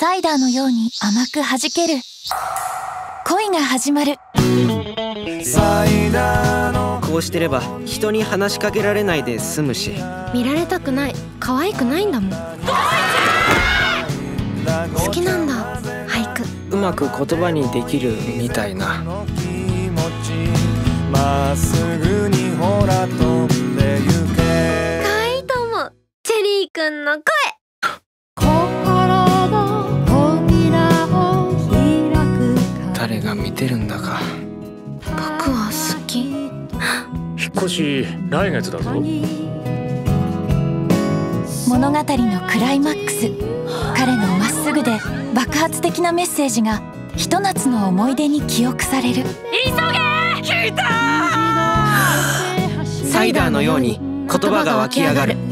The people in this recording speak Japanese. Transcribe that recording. サイダーのように甘く弾ける恋が始まる。こうしてれば人に話しかけられないで済むし、見られたくない、可愛くないんだもん。好きなんだ、俳句。うまく言葉にできるみたいな。まっすぐにほら飛んでゆけ。可愛いと思う、チェリーくんの声。誰が見てるんだか。僕は好き。引っ越し来月だぞ。物語のクライマックス、彼のまっすぐで爆発的なメッセージがひと夏の思い出に記憶される。急げ。サイダーのように言葉が湧き上がる。